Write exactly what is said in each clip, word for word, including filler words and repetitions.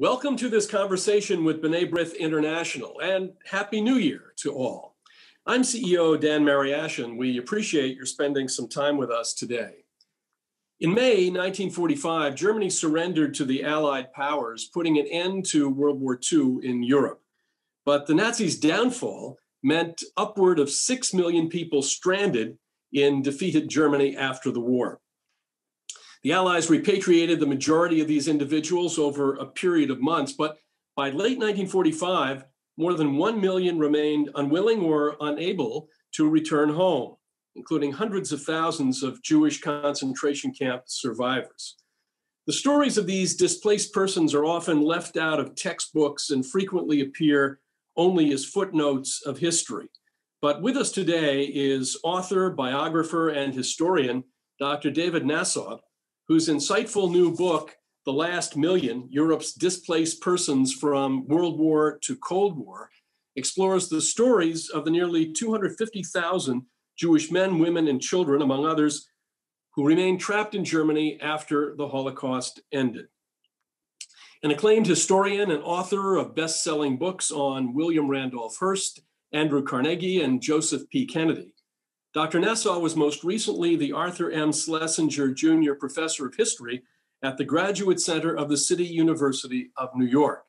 Welcome to this conversation with B'nai B'rith International, and Happy New Year to all. I'm C E O Dan Mariaschin. We appreciate your spending some time with us today. In May nineteen forty-five, Germany surrendered to the Allied powers, putting an end to World War Two in Europe. But the Nazis' downfall meant upward of six million people stranded in defeated Germany after the war. The Allies repatriated the majority of these individuals over a period of months, but by late nineteen forty-five, more than one million remained unwilling or unable to return home, including hundreds of thousands of Jewish concentration camp survivors. The stories of these displaced persons are often left out of textbooks and frequently appear only as footnotes of history. But with us today is author, biographer, and historian, Doctor David Nasaw, whose insightful new book, The Last Million, Europe's Displaced Persons from World War to Cold War, explores the stories of the nearly two hundred fifty thousand Jewish men, women, and children, among others, who remained trapped in Germany after the Holocaust ended. An acclaimed historian and author of best-selling books on William Randolph Hearst, Andrew Carnegie, and Joseph P. Kennedy, Doctor Nasaw was most recently the Arthur M. Schlesinger Junior Professor of History at the Graduate Center of the City University of New York.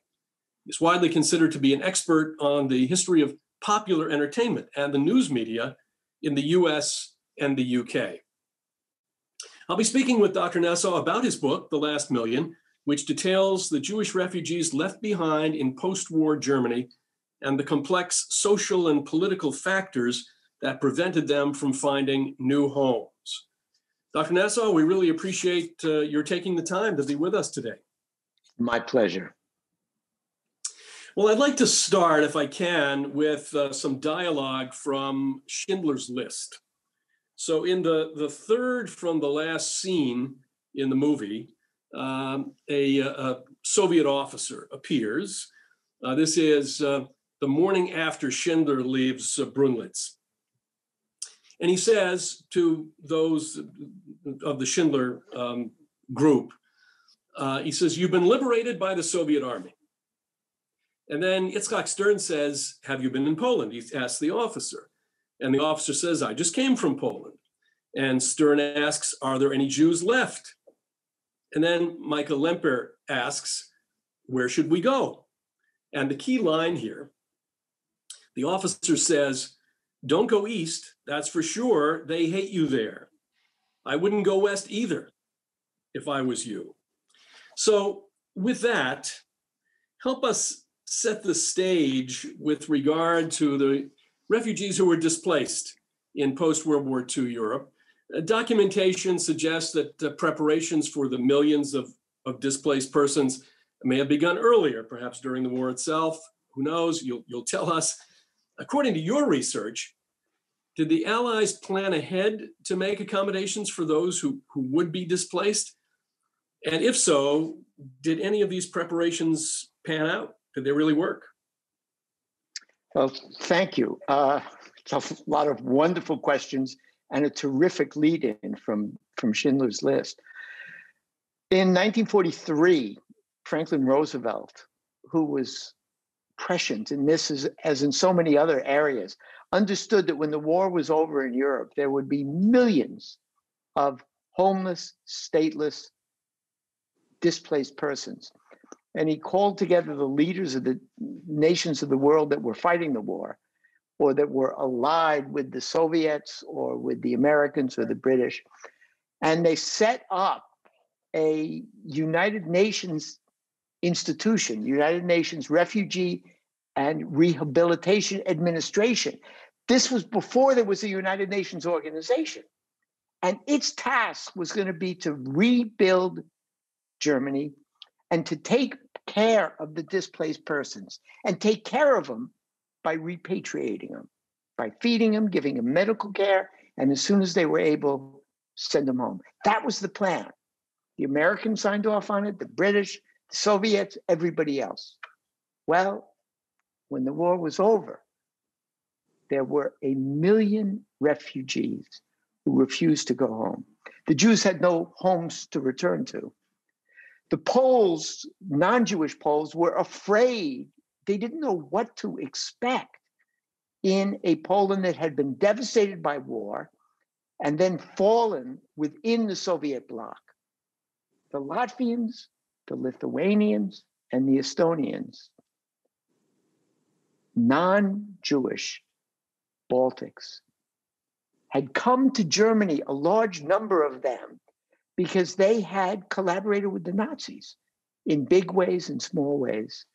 He's widely considered to be an expert on the history of popular entertainment and the news media in the U S and the U K. I'll be speaking with Doctor Nasaw about his book, The Last Million, which details the Jewish refugees left behind in post-war Germany and the complex social and political factors that prevented them from finding new homes. Doctor Nasaw, we really appreciate uh, your taking the time to be with us today. My pleasure. Well, I'd like to start, if I can, with uh, some dialogue from Schindler's List. So in the, the third from the last scene in the movie, Um, a, a Soviet officer appears. Uh, this is uh, the morning after Schindler leaves uh, Brünnlitz. And he says to those of the Schindler um, group, uh, he says, "You've been liberated by the Soviet army." And then Itzhak Stern says, "Have you been in Poland?" He asks the officer. And the officer says, "I just came from Poland." And Stern asks, "Are there any Jews left?" And then Michael Lemper asks, "Where should we go?" And the key line here, the officer says, "Don't go east, that's for sure. They hate you there. I wouldn't go west either if I was you." So with that, help us set the stage with regard to the refugees who were displaced in post-World War Two Europe. Documentation suggests that uh, preparations for the millions of, of displaced persons may have begun earlier, perhaps during the war itself. Who knows? You'll, you'll tell us. According to your research, did the Allies plan ahead to make accommodations for those who, who would be displaced? And if so, did any of these preparations pan out? Did they really work? Well, thank you. Uh, it's a lot of wonderful questions and a terrific lead-in from, from Schindler's List. In nineteen forty-three, Franklin Roosevelt, who was prescient in this as, as in so many other areas, understood that when the war was over in Europe, there would be millions of homeless, stateless, displaced persons. And he called together the leaders of the nations of the world that were fighting the war, or that were allied with the Soviets or with the Americans or the British. And they set up a United Nations institution, United Nations Refugee and Rehabilitation Administration. This was before there was a United Nations organization. And its task was going to be to rebuild Germany and to take care of the displaced persons and take care of them by repatriating them, by feeding them, giving them medical care, and as soon as they were able, send them home. That was the plan. The Americans signed off on it, the British, the Soviets, everybody else. Well, when the war was over, there were a million refugees who refused to go home. The Jews had no homes to return to. the Poles, non-Jewish Poles, were afraid. They didn't know what to expect in a Poland that had been devastated by war and then fallen within the Soviet bloc. The Latvians, the Lithuanians, and the Estonians, non-Jewish Baltics, had come to Germany, a large number of them, because they had collaborated with the Nazis in big ways and small ways.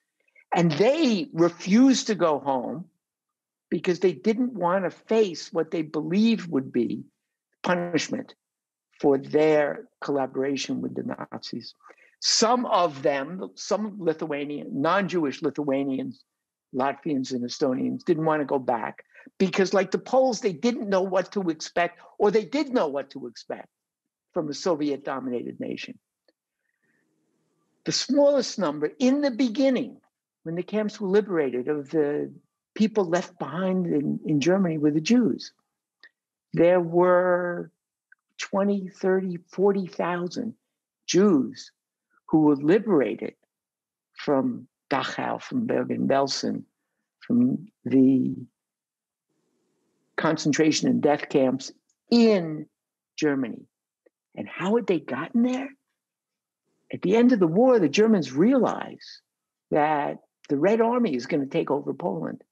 And they refused to go home because they didn't want to face what they believed would be punishment for their collaboration with the Nazis. Some of them, some Lithuanian, non-Jewish Lithuanians, Latvians and Estonians didn't want to go back because, like the Poles, they didn't know what to expect, or they did know what to expect from a Soviet-dominated nation. The smallest number in the beginning, when the camps were liberated, of the people left behind in, in Germany were the Jews. There were twenty, thirty, forty thousand Jews who were liberated from Dachau, from Bergen-Belsen, from the concentration and death camps in Germany. And how had they gotten there? At the end of the war, the Germans realized that the Red Army is going to take over Poland.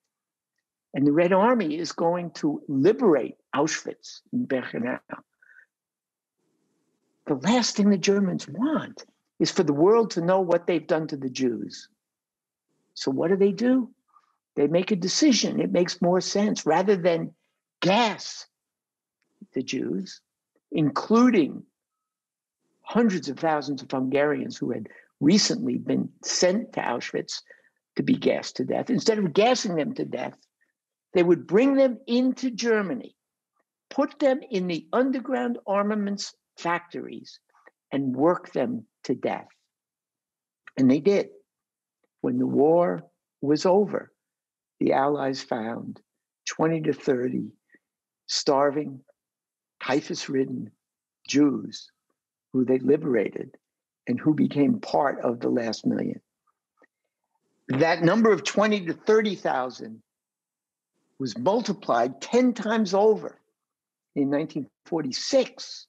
And the Red Army is going to liberate Auschwitz and Bergenau. The last thing the Germans want is for the world to know what they've done to the Jews. So what do they do? They make a decision. It makes more sense. Rather than gas the Jews, including hundreds of thousands of Hungarians who had recently been sent to Auschwitz to be gassed to death, instead of gassing them to death, they would bring them into Germany, put them in the underground armaments factories, and work them to death. And they did. When the war was over, the Allies found twenty to thirty starving, typhus-ridden Jews who they liberated and who became part of the last million. That number of twenty to thirty thousand was multiplied ten times over in nineteen forty-six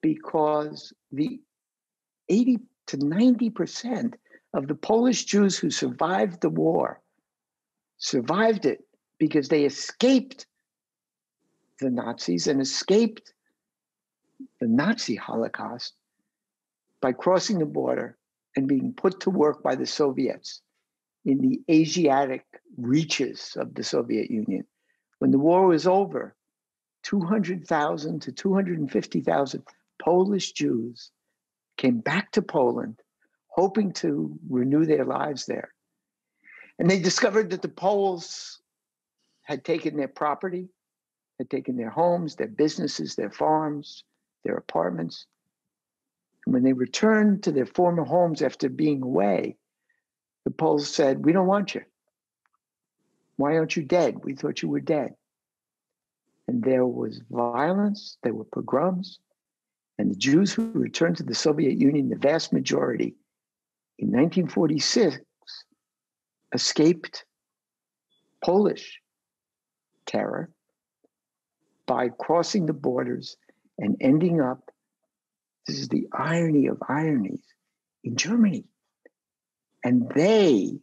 because the eighty to ninety percent of the Polish Jews who survived the war survived it because they escaped the Nazis and escaped the Nazi Holocaust by crossing the border and being put to work by the Soviets in the Asiatic reaches of the Soviet Union. When the war was over, two hundred thousand to two hundred fifty thousand Polish Jews came back to Poland, hoping to renew their lives there. And they discovered that the Poles had taken their property, had taken their homes, their businesses, their farms, their apartments. And when they returned to their former homes after being away, the Poles said, "We don't want you. Why aren't you dead? We thought you were dead." And there was violence, there were pogroms, and the Jews who returned to the Soviet Union, the vast majority, in nineteen forty-six, escaped Polish terror by crossing the borders and ending up, this is the irony of ironies, in Germany. And they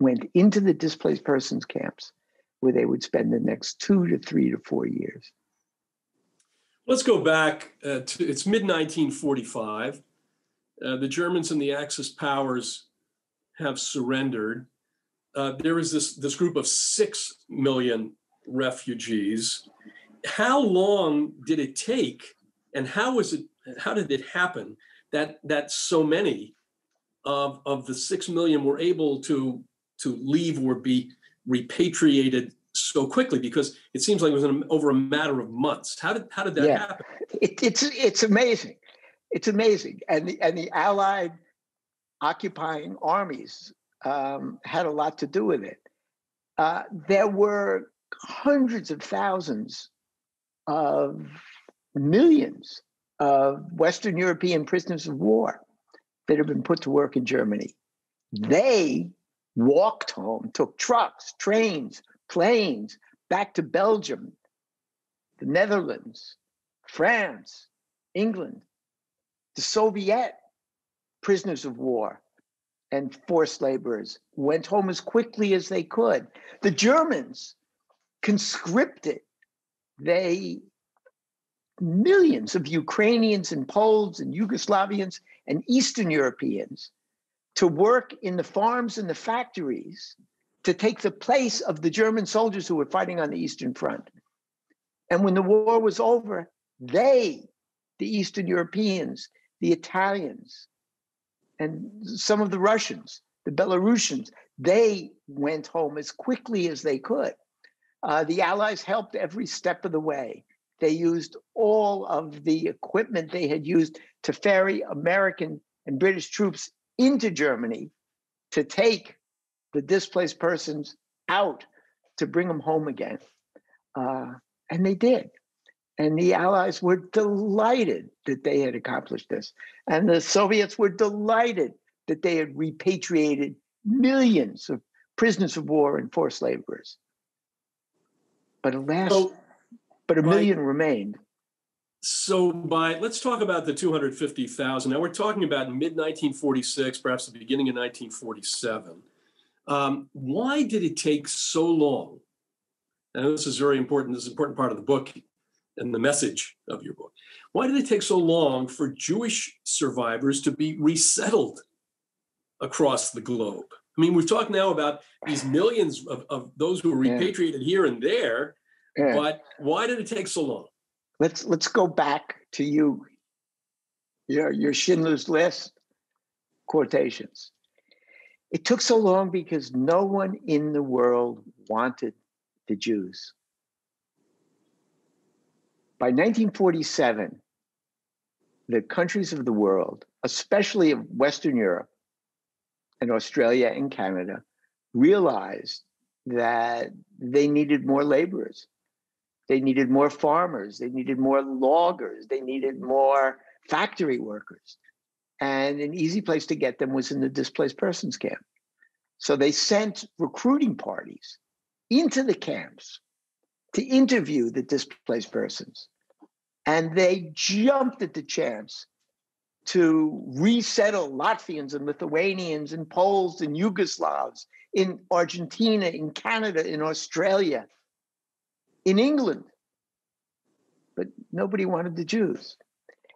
went into the displaced persons camps where they would spend the next two to three to four years. Let's go back uh, to, it's mid nineteen forty-five. Uh, the Germans and the Axis powers have surrendered. Uh, there is this, this group of six million refugees. How long did it take, and how was it? How did it happen that that so many of of the six million were able to to leave or be repatriated so quickly? Because it seems like it was an, over a matter of months. How did how did that yeah. happen? It, it's it's amazing. It's amazing. And the, and the Allied occupying armies um, had a lot to do with it. Uh, there were hundreds of thousands of millions of Western European prisoners of war that had been put to work in Germany. They walked home, took trucks, trains, planes, back to Belgium, the Netherlands, France, England, the Soviet prisoners of war and forced laborers went home as quickly as they could. The Germans conscripted they millions of Ukrainians and Poles and Yugoslavians and Eastern Europeans to work in the farms and the factories to take the place of the German soldiers who were fighting on the Eastern Front. And when the war was over, they, the Eastern Europeans, the Italians, and some of the Russians, the Belarusians, they went home as quickly as they could. Uh, the Allies helped every step of the way. They used all of the equipment they had used to ferry American and British troops into Germany to take the displaced persons out, to bring them home again. Uh, and they did. And the Allies were delighted that they had accomplished this. And the Soviets were delighted that they had repatriated millions of prisoners of war and forced laborers. But alas, so, but a million by, remained. So by, let's talk about the two hundred fifty thousand. Now we're talking about mid nineteen forty-six, perhaps the beginning of nineteen forty-seven. Um, why did it take so long? And this is very important, this is an important part of the book and the message of your book. Why did it take so long for Jewish survivors to be resettled across the globe? I mean, we've talked now about these millions of, of those who were repatriated yeah. here and there, yeah. but why did it take so long? Let's let's go back to you, your, your Schindler's List quotations. It took so long because no one in the world wanted the Jews. By nineteen forty-seven, the countries of the world, especially of Western Europe, and Australia and Canada, realized that they needed more laborers. They needed more farmers. They needed more loggers. They needed more factory workers. And an easy place to get them was in the displaced persons camp. So they sent recruiting parties into the camps to interview the displaced persons. And they jumped at the chance to resettle Latvians and Lithuanians and Poles and Yugoslavs in Argentina, in Canada, in Australia, in England. But nobody wanted the Jews.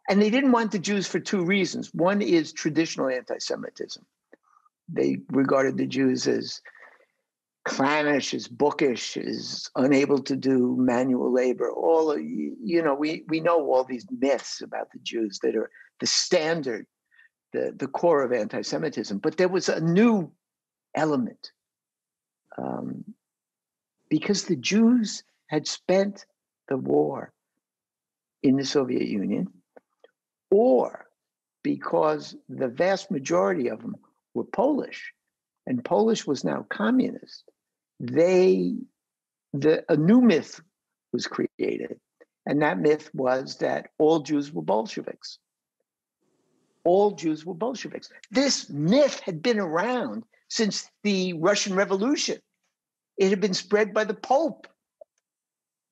And they didn't want the Jews for two reasons. One is traditional anti-Semitism. They regarded the Jews as clannish, as bookish, as unable to do manual labor. All, you know, we, we know all these myths about the Jews that are the standard, the, the core of anti-Semitism. But there was a new element um, because the Jews had spent the war in the Soviet Union, or because the vast majority of them were Polish, and Polish was now communist. They, the, a new myth was created, and that myth was that all Jews were Bolsheviks. All Jews were Bolsheviks. This myth had been around since the Russian Revolution. It had been spread by the Pope.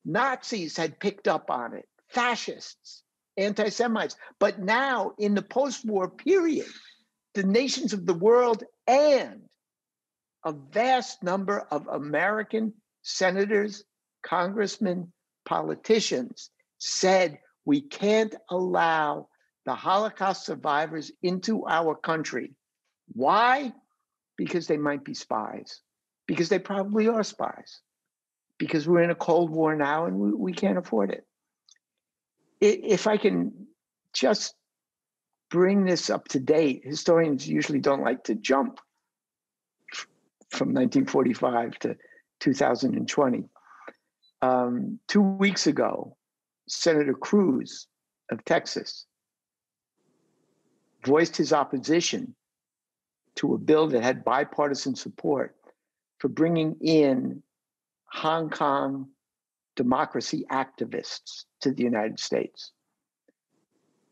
Nazis had picked up on it, fascists, anti-Semites. But now in the post-war period, the nations of the world and a vast number of American senators, congressmen, politicians said, we can't allow the Holocaust survivors into our country. Why? Because they might be spies, because they probably are spies, because we're in a Cold War now and we, we can't afford it. If I can just bring this up to date, historians usually don't like to jump from nineteen forty-five to two thousand twenty. Um, two weeks ago, Senator Cruz of Texas voiced his opposition to a bill that had bipartisan support for bringing in Hong Kong democracy activists to the United States.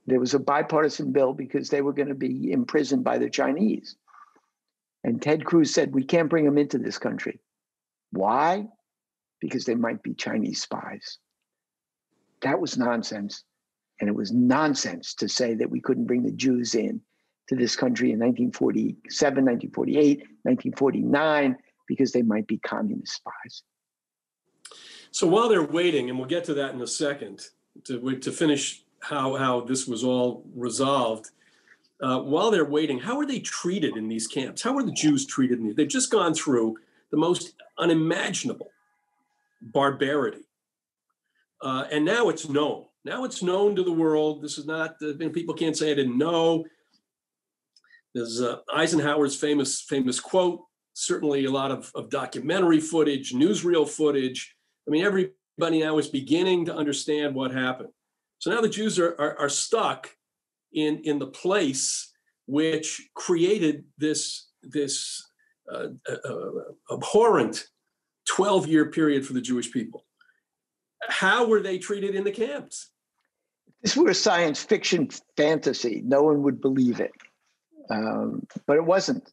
There was a bipartisan bill because they were going to be imprisoned by the Chinese. And Ted Cruz said, we can't bring them into this country. Why? Because they might be Chinese spies. That was nonsense. And it was nonsense to say that we couldn't bring the Jews in to this country in nineteen forty-seven, nineteen forty-eight, nineteen forty-nine, because they might be communist spies. So while they're waiting, and we'll get to that in a second, to, to finish how, how this was all resolved, uh, while they're waiting, how are they treated in these camps? How are the Jews treated in these? They've just gone through the most unimaginable barbarity. Uh, and now it's known. Now it's known to the world. This is not, uh, people can't say I didn't know. There's uh, Eisenhower's famous famous quote, certainly a lot of, of documentary footage, newsreel footage. I mean, everybody now is beginning to understand what happened. So now the Jews are, are, are stuck in, in the place which created this, this uh, uh, abhorrent twelve-year period for the Jewish people. How were they treated in the camps? If this were a science fiction fantasy, no one would believe it. Um, but it wasn't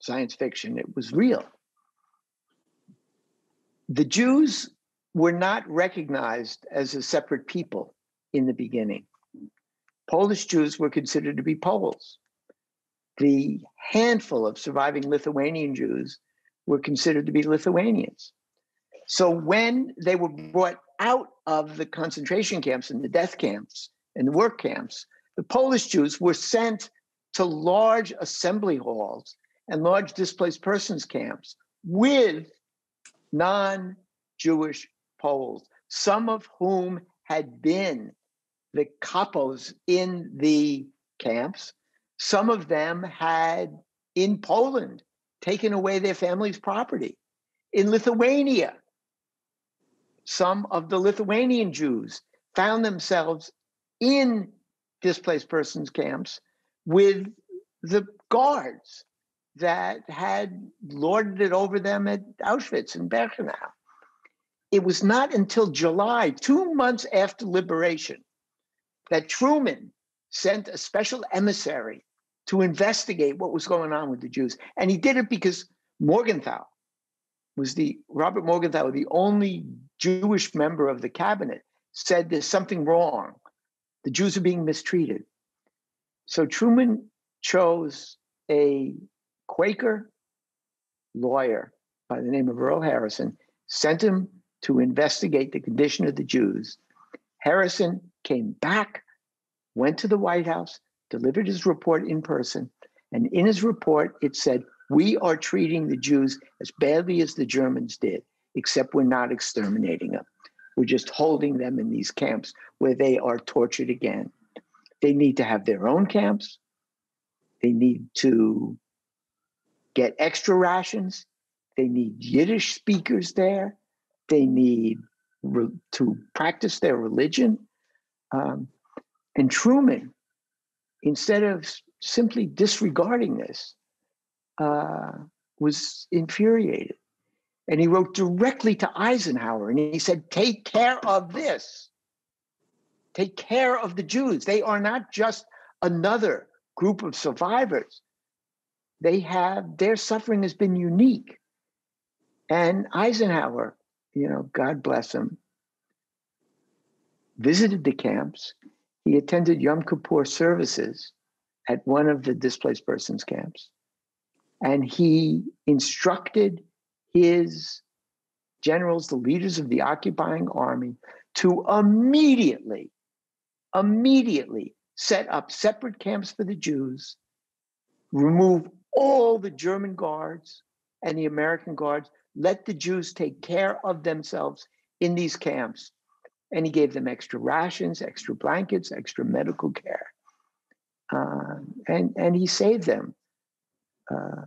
science fiction. It was real. The Jews were not recognized as a separate people in the beginning. Polish Jews were considered to be Poles. The handful of surviving Lithuanian Jews were considered to be Lithuanians. So when they were brought out of the concentration camps and the death camps and the work camps, the Polish Jews were sent to large assembly halls and large displaced persons camps with non-Jewish Poles, some of whom had been the kapos in the camps. Some of them had, in Poland, taken away their family's property. In Lithuania, some of the Lithuanian Jews found themselves in displaced persons camps with the guards that had lorded it over them at Auschwitz and Bergenau. It was not until July, two months after liberation, that Truman sent a special emissary to investigate what was going on with the Jews. And he did it because Morgenthau was the, Robert Morgenthau, the only Jewish member of the cabinet, said there's something wrong. The Jews are being mistreated. So Truman chose a Quaker lawyer by the name of Earl Harrison, sent him to investigate the condition of the Jews. Harrison came back, went to the White House, delivered his report in person, and in his report it said, we are treating the Jews as badly as the Germans did, except we're not exterminating them. We're just holding them in these camps where they are tortured again. They need to have their own camps. They need to get extra rations. They need Yiddish speakers there. They need re- to practice their religion. Um, and Truman, instead of simply disregarding this, uh, was infuriated. And he wrote directly to Eisenhower and he said, take care of this. Take care of the Jews. They are not just another group of survivors. They have, their suffering has been unique. And Eisenhower, you know, God bless him, visited the camps. He attended Yom Kippur services at one of the displaced persons camps. And he instructed his generals, the leaders of the occupying army, to immediately Immediately set up separate camps for the Jews, remove all the German guards and the American guards, let the Jews take care of themselves in these camps. And he gave them extra rations, extra blankets, extra medical care. Uh, and, and he saved them. Uh,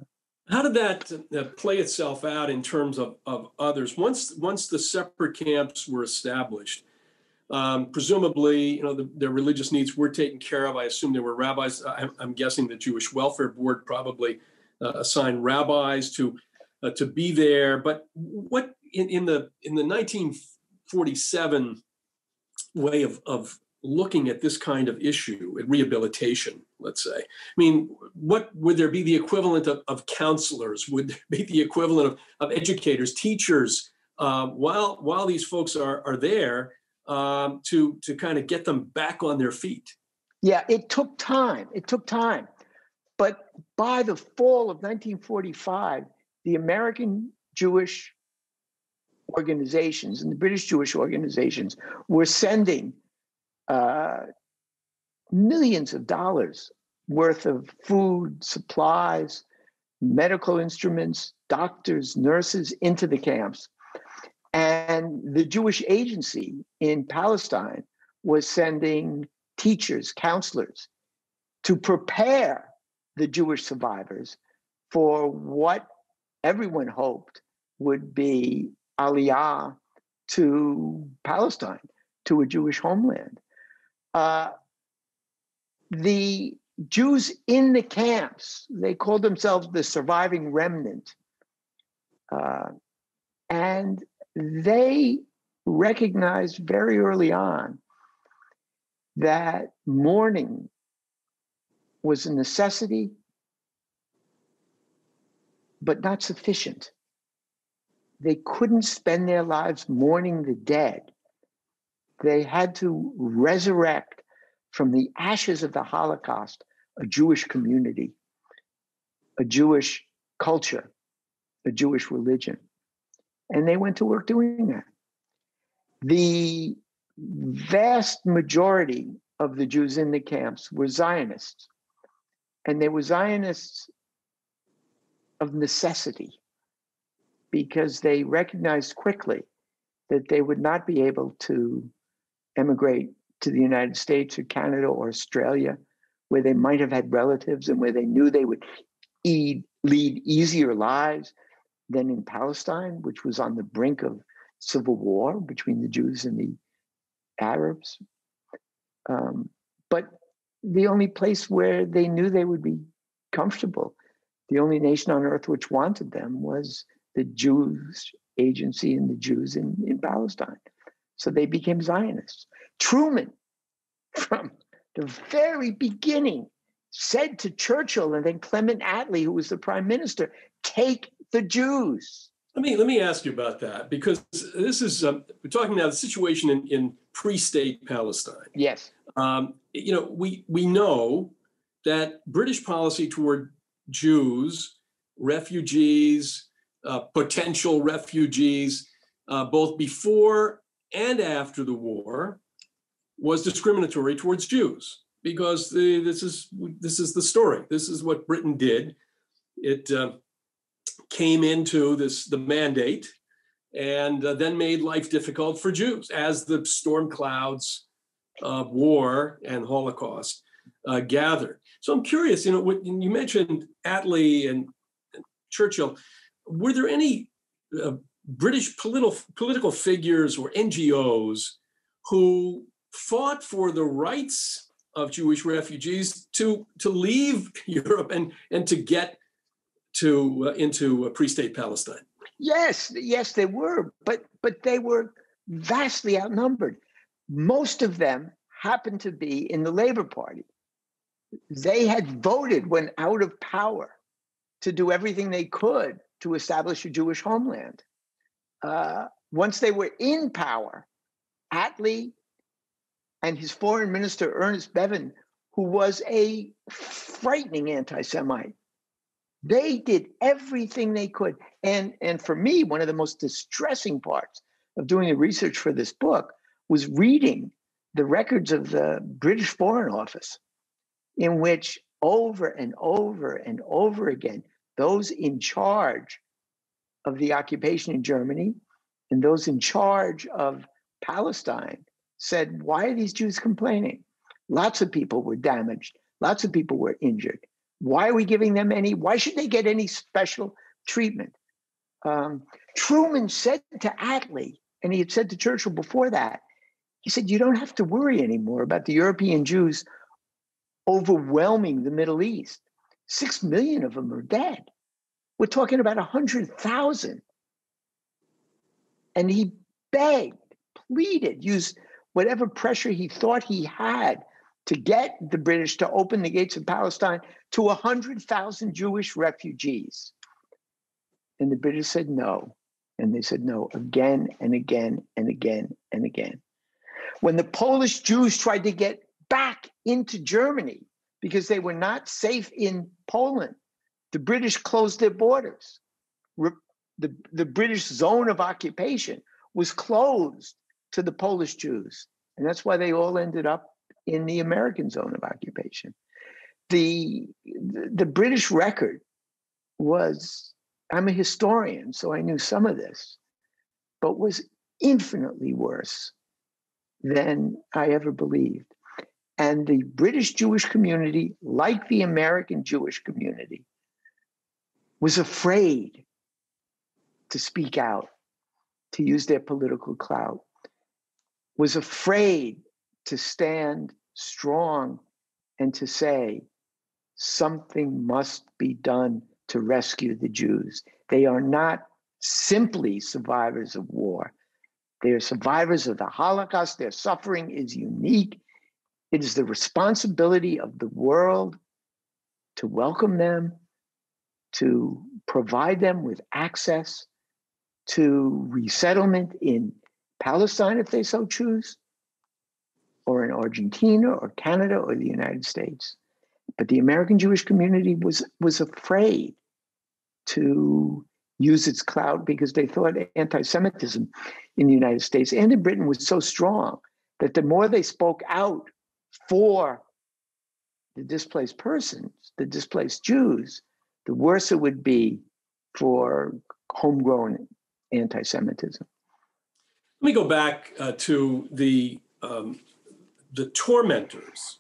How did that play itself out in terms of, of others? Once, once the separate camps were established, Um, presumably, you know, the, their religious needs were taken care of. I assume there were rabbis. I'm, I'm guessing the Jewish Welfare Board probably uh, assigned rabbis to uh, to be there. But what in, in the in the nineteen forty-seven way of of looking at this kind of issue, at rehabilitation, let's say? I mean, what would there be the equivalent of, of counselors? Would there be the equivalent of, of educators, teachers, uh, while while these folks are, are there um, to, to kind of get them back on their feet? Yeah, it took time. It took time. But by the fall of nineteen forty-five, the American Jewish organizations and the British Jewish organizations were sending Uh, millions of dollars worth of food, supplies, medical instruments, doctors, nurses into the camps. And the Jewish Agency in Palestine was sending teachers, counselors, to prepare the Jewish survivors for what everyone hoped would be Aliyah to Palestine, to a Jewish homeland. Uh, the Jews in the camps, they called themselves the surviving remnant. Uh, and they recognized very early on that mourning was a necessity, but not sufficient. They couldn't spend their lives mourning the dead. They had to resurrect from the ashes of the Holocaust a Jewish community, a Jewish culture, a Jewish religion. And they went to work doing that. The vast majority of the Jews in the camps were Zionists, and they were Zionists of necessity because they recognized quickly that they would not be able to emigrate to the United States or Canada or Australia, where they might have had relatives and where they knew they would e- lead easier lives than in Palestine, which was on the brink of civil war between the Jews and the Arabs. Um, but the only place where they knew they would be comfortable, the only nation on earth which wanted them, was the Jewish Agency and the Jews in, in Palestine. So they became Zionists. Truman, from the very beginning, said to Churchill and then Clement Attlee, who was the prime minister, take the Jews. Let me, let me ask you about that, because this is, um, we're talking now the situation in, in pre-state Palestine. Yes. Um, you know, we, we know that British policy toward Jews, refugees, uh, potential refugees, uh, both before and after the war, was discriminatory towards Jews, because the, this is this is the story. This is what Britain did. It uh, came into this the mandate, and uh, then made life difficult for Jews as the storm clouds of war and Holocaust uh, gathered. So I'm curious. You know, what, you mentioned Attlee and, and Churchill. Were there any uh, British political political figures or N G Os who fought for the rights of Jewish refugees to to leave Europe and and to get to uh, into uh, pre-state Palestine? Yes, yes, there were, but but they were vastly outnumbered. Most of them happened to be in the Labour Party. They had voted when out of power to do everything they could to establish a Jewish homeland. Uh, once they were in power, Attlee and his foreign minister, Ernest Bevin, who was a frightening anti-Semite, they did everything they could. And, and for me, one of the most distressing parts of doing the research for this book was reading the records of the British Foreign Office, in which over and over and over again, those in charge of the occupation in Germany and those in charge of Palestine said, why are these Jews complaining? Lots of people were damaged. Lots of people were injured. Why are we giving them any, why should they get any special treatment? Um, Truman said to Attlee, and he had said to Churchill before that, he said, you don't have to worry anymore about the European Jews overwhelming the Middle East. Six million of them are dead. We're talking about one hundred thousand. And he begged, pleaded, used whatever pressure he thought he had to get the British to open the gates of Palestine to one hundred thousand Jewish refugees. And the British said no. And they said no again and again and again and again. When the Polish Jews tried to get back into Germany because they were not safe in Poland, the British closed their borders. The, the British zone of occupation was closed to the Polish Jews. And that's why they all ended up in the American zone of occupation. The, the, the British record was, I'm a historian, so I knew some of this, but was infinitely worse than I ever believed. And the British Jewish community, like the American Jewish community, was afraid to speak out, to use their political clout, was afraid to stand strong and to say, something must be done to rescue the Jews. They are not simply survivors of war. They are survivors of the Holocaust. Their suffering is unique. It is the responsibility of the world to welcome them, to provide them with access to resettlement in Palestine if they so choose, or in Argentina or Canada or the United States. But the American Jewish community was, was afraid to use its clout because they thought anti-Semitism in the United States and in Britain was so strong that the more they spoke out for the displaced persons, the displaced Jews, the worse it would be for homegrown anti-Semitism. Let me go back uh, to the, um, the tormentors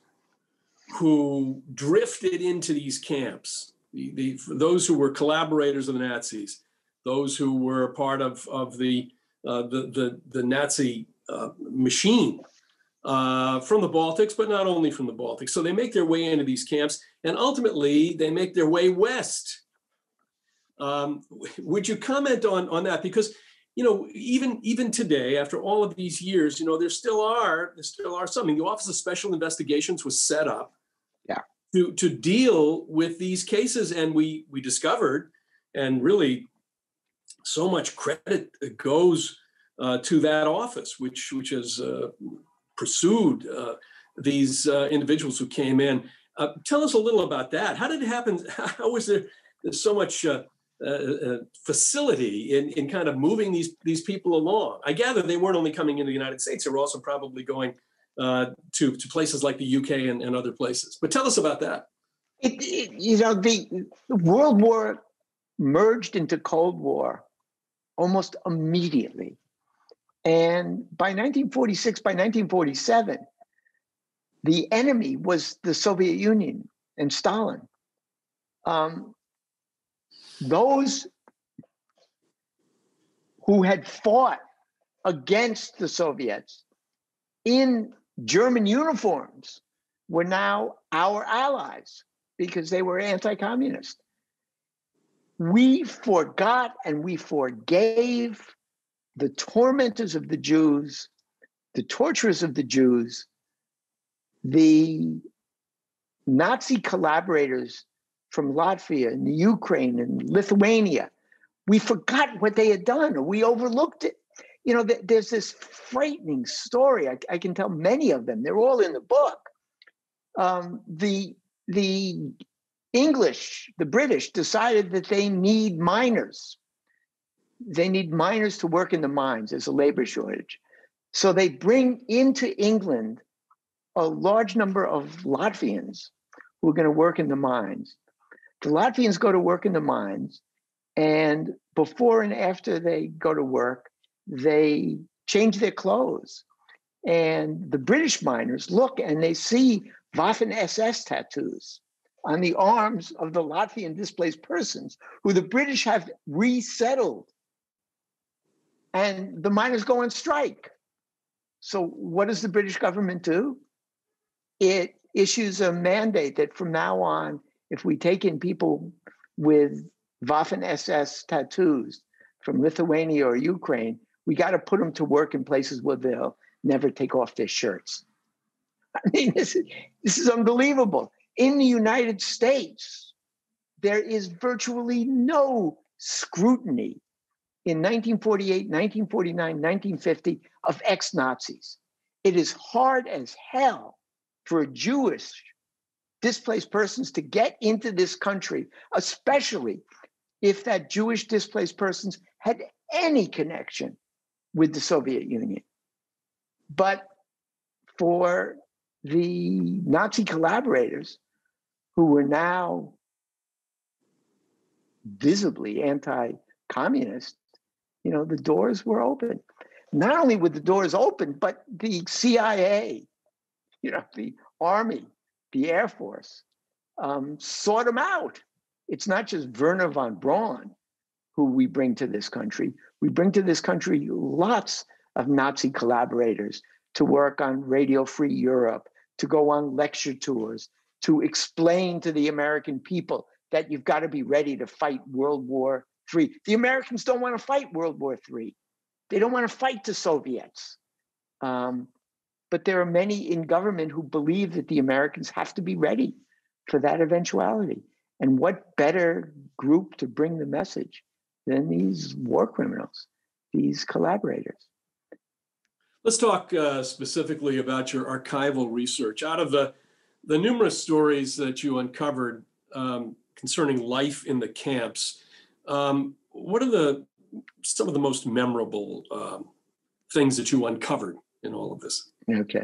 who drifted into these camps, the, the, those who were collaborators of the Nazis, those who were part of, of the, uh, the, the, the Nazi uh, machine uh, from the Baltics, but not only from the Baltics. So they make their way into these camps, and ultimately they make their way west. Um, would you comment on, on that? Because, you know, even, even today, after all of these years, you know, there still are, there still are some. I mean, the Office of Special Investigations was set up yeah. to, to deal with these cases. And we, we discovered, and really so much credit goes uh, to that office, which, which has uh, pursued uh, these uh, individuals who came in. Uh, tell us a little about that. How did it happen? How was there there's so much uh, Uh, facility in, in kind of moving these, these people along? I gather they weren't only coming into the United States, they were also probably going uh, to, to places like the U K and, and other places. But tell us about that. It, it, you know, the World War merged into Cold War almost immediately. And by nineteen forty-six, by nineteen forty-seven, the enemy was the Soviet Union and Stalin. Um, Those who had fought against the Soviets in German uniforms were now our allies because they were anti-communist. We forgot and we forgave the tormentors of the Jews, the torturers of the Jews, the Nazi collaborators from Latvia and the Ukraine and Lithuania. We forgot what they had done, or we overlooked it. You know, th there's this frightening story. I, I can tell many of them. They're all in the book. Um, the, the English, the British, decided that they need miners. They need miners to work in the mines. There's a labor shortage. So they bring into England a large number of Latvians who are going to work in the mines. The Latvians go to work in the mines, and before and after they go to work, they change their clothes. And the British miners look and they see Waffen S S tattoos on the arms of the Latvian displaced persons who the British have resettled. And the miners go on strike. So what does the British government do? It issues a mandate that from now on, if we take in people with Waffen S S tattoos from Lithuania or Ukraine, we got to put them to work in places where they'll never take off their shirts. I mean, this is, this is unbelievable. In the United States, there is virtually no scrutiny in nineteen forty-eight, nineteen forty-nine, nineteen fifty of ex-Nazis. It is hard as hell for Jewish displaced persons to get into this country, especially if that Jewish displaced persons had any connection with the Soviet Union. But for the Nazi collaborators who were now visibly anti-communist, you know, the doors were open. Not only were the doors open, but the C I A, you know, the Army, the Air Force, um, sought them out. It's not just Wernher von Braun who we bring to this country. We bring to this country lots of Nazi collaborators to work on Radio Free Europe, to go on lecture tours, to explain to the American people that you've got to be ready to fight World War Three. The Americans don't want to fight World War Three. They don't want to fight the Soviets. Um, but there are many in government who believe that the Americans have to be ready for that eventuality. And what better group to bring the message than these war criminals, these collaborators? Let's talk uh, specifically about your archival research. Out of the, the numerous stories that you uncovered um, concerning life in the camps, um, what are the some of the most memorable um, things that you uncovered in all of this? Okay.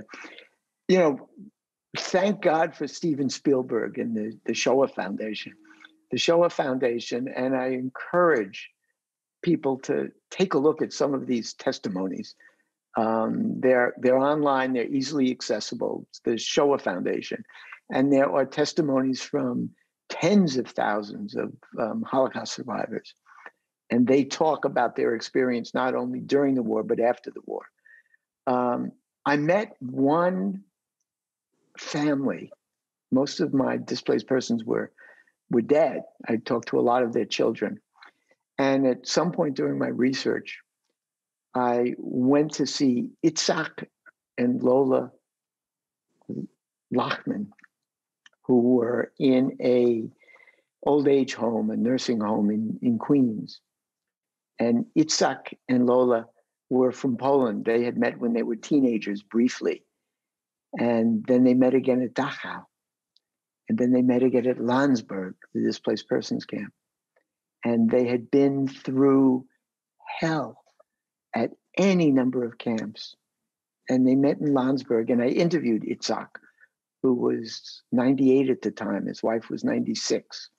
You know, thank God for Steven Spielberg and the, the Shoah Foundation. The Shoah Foundation, and I encourage people to take a look at some of these testimonies. Um, they're, they're online, they're easily accessible, it's the Shoah Foundation. And there are testimonies from tens of thousands of um, Holocaust survivors. And they talk about their experience, not only during the war, but after the war. Um, I met one family. Most of my displaced persons were, were dead. I talked to a lot of their children. And at some point during my research, I went to see Itzhak and Lola Lachman, who were in a old age home, a nursing home in, in Queens. And Itzhak and Lola were from Poland. They had met when they were teenagers briefly. And then they met again at Dachau. And then they met again at Landsberg, the displaced persons camp. And they had been through hell at any number of camps. And they met in Landsberg, and I interviewed Itzhak, who was ninety-eight at the time. His wife was ninety-six.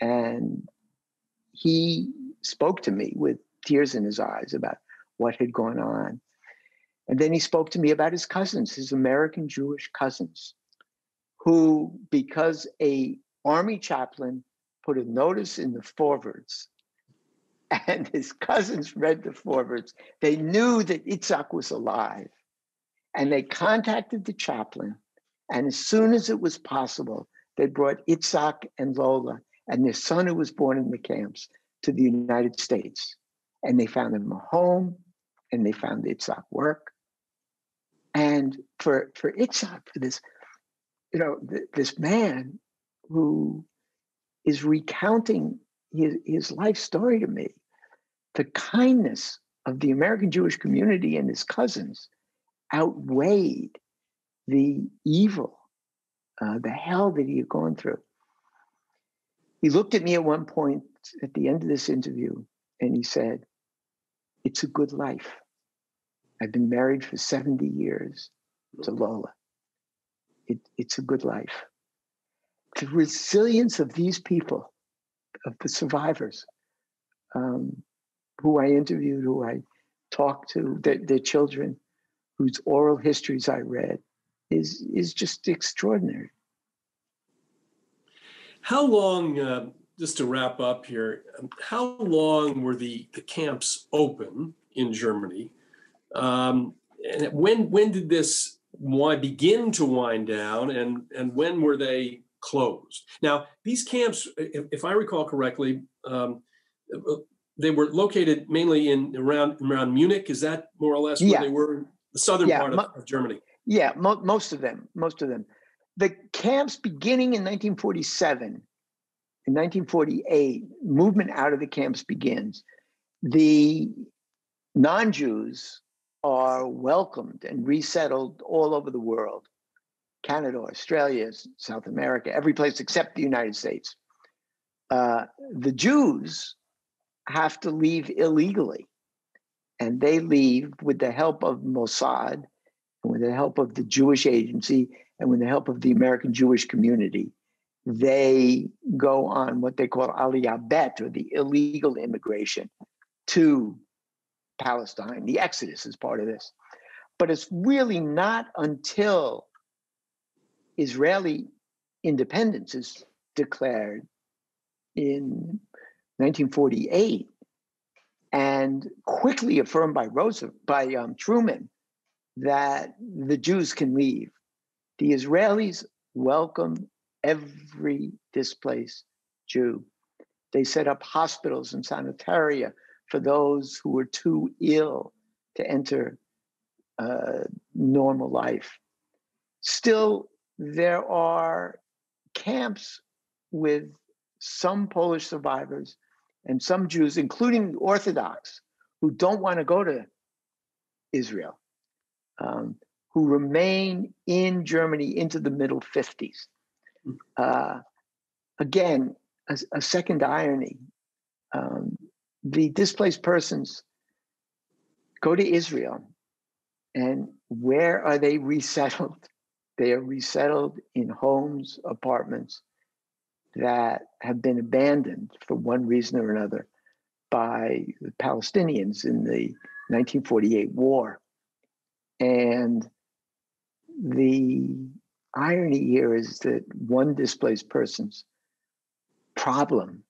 And he spoke to me with tears in his eyes about what had gone on. And then he spoke to me about his cousins, his American Jewish cousins, who, because a army chaplain put a notice in the forverts, and his cousins read the forverts, they knew that Itzhak was alive. And they contacted the chaplain. And as soon as it was possible, they brought Itzhak and Lola and their son, who was born in the camps, to the United States. And they found him a home, and they found Itzhak work. And for, for Itzhak, for this, you know, th this man who is recounting his, his life story to me, the kindness of the American Jewish community and his cousins outweighed the evil, uh, the hell that he had gone through. He looked at me at one point at the end of this interview, and he said, "It's a good life. I've been married for seventy years to Lola. It, it's a good life." The resilience of these people, of the survivors, um, who I interviewed, who I talked to, their, their children, whose oral histories I read, is, is just extraordinary. How long, uh, just to wrap up here, how long were the, the camps open in Germany? Um, and when, when did this begin to wind down, and, and when were they closed? Now, these camps, if, if I recall correctly, um, they were located mainly in around, around Munich. Is that more or less where yeah. they were? the southern yeah, part of, mo- of Germany. Yeah, mo- most of them, most of them. The camps beginning in nineteen forty-seven, in nineteen forty-eight, movement out of the camps begins. The non-Jews are welcomed and resettled all over the world, Canada, Australia, South America, every place except the United States. Uh, the Jews have to leave illegally, and they leave with the help of Mossad, and with the help of the Jewish Agency, and with the help of the American Jewish community. They go on what they call Aliyah Bet, or the illegal immigration to Palestine. The Exodus is part of this. But it's really not until Israeli independence is declared in nineteen forty-eight and quickly affirmed by Roosevelt, by um, Truman, that the Jews can leave. The Israelis welcomed every displaced Jew. They set up hospitals and sanitaria for those who were too ill to enter uh, normal life. Still, there are camps with some Polish survivors and some Jews, including Orthodox, who don't want to go to Israel, um, who remain in Germany into the middle fifties. Uh, again, a, a second irony. Um, the displaced persons go to Israel, and where are they resettled? They are resettled in homes, apartments that have been abandoned for one reason or another by the Palestinians in the nineteen forty-eight war. And the irony here is that one displaced person's problem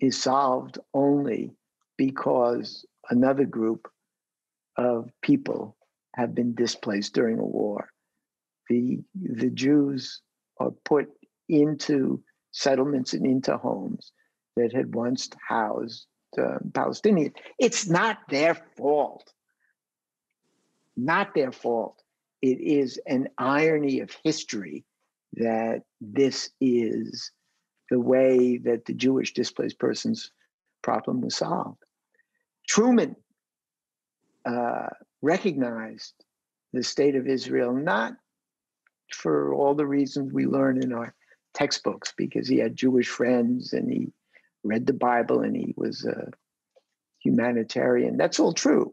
is solved only because another group of people have been displaced during a war. The, the Jews are put into settlements and into homes that had once housed uh, Palestinians. It's not their fault. Not their fault. It is an irony of history that this is the way that the Jewish displaced persons problem was solved. Truman uh, recognized the state of Israel, not for all the reasons we learn in our textbooks, because he had Jewish friends and he read the Bible and he was a humanitarian. That's all true.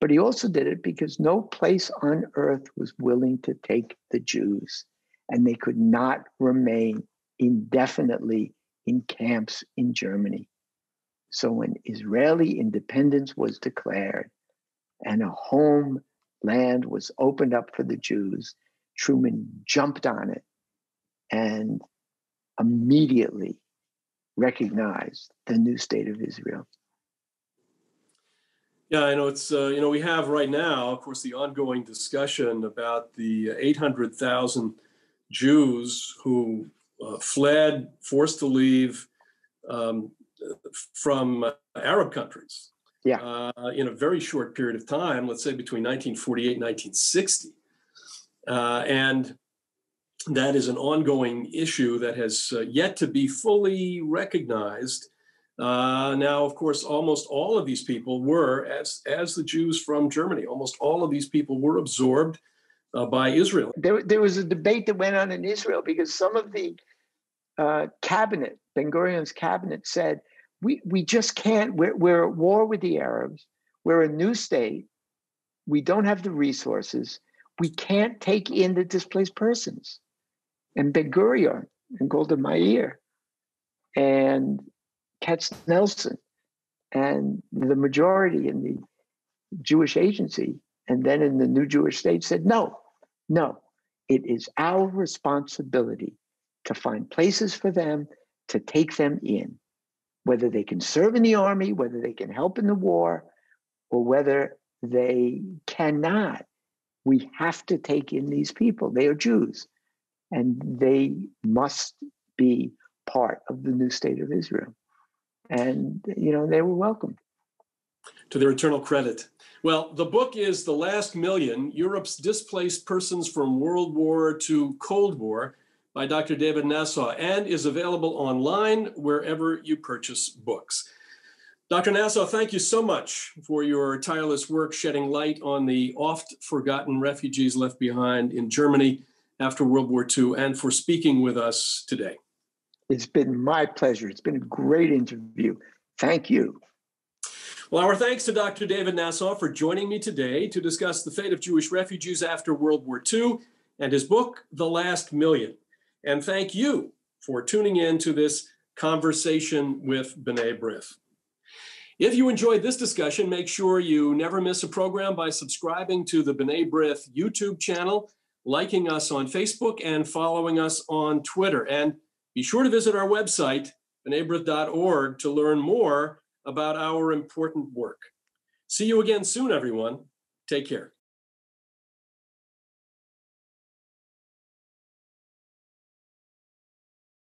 But he also did it because no place on earth was willing to take the Jews, and they could not remain indefinitely in camps in Germany. So when Israeli independence was declared and a homeland was opened up for the Jews, Truman jumped on it and immediately recognized the new state of Israel. Yeah, I know it's, uh, you know, we have right now, of course, the ongoing discussion about the eight hundred thousand Jews who uh, fled, forced to leave um, from uh, Arab countries yeah. uh, in a very short period of time, let's say between nineteen forty-eight and nineteen sixty. Uh, and that is an ongoing issue that has uh, yet to be fully recognized. Uh, now, of course, almost all of these people were, as as the Jews from Germany, almost all of these people were absorbed uh, by Israel. There, there was a debate that went on in Israel because some of the uh, cabinet, Ben-Gurion's cabinet, said, we, we just can't, we're, we're at war with the Arabs, we're a new state, we don't have the resources, we can't take in the displaced persons. And Ben-Gurion and Golda Meir and Katz Nelson and the majority in the Jewish Agency and then in the New Jewish State said, no, no, it is our responsibility to find places for them, to take them in, whether they can serve in the army, whether they can help in the war, or whether they cannot. We have to take in these people. They are Jews, and they must be part of the new state of Israel. And, you know, they were welcomed. to their eternal credit. Well, the book is The Last Million, Europe's Displaced Persons from World War to Cold War by Doctor David Nasaw, and is available online wherever you purchase books. Doctor Nasaw, thank you so much for your tireless work shedding light on the oft-forgotten refugees left behind in Germany after World War Two, and for speaking with us today. It's been my pleasure. It's been a great interview. Thank you. Well, our thanks to Doctor David Nasaw for joining me today to discuss the fate of Jewish refugees after World War Two and his book, The Last Million. And thank you for tuning in to this conversation with B'nai B'rith. If you enjoyed this discussion, make sure you never miss a program by subscribing to the B'nai B'rith YouTube channel, liking us on Facebook, and following us on Twitter. And be sure to visit our website, b'nai b'rith dot org, to learn more about our important work. See you again soon, everyone. Take care.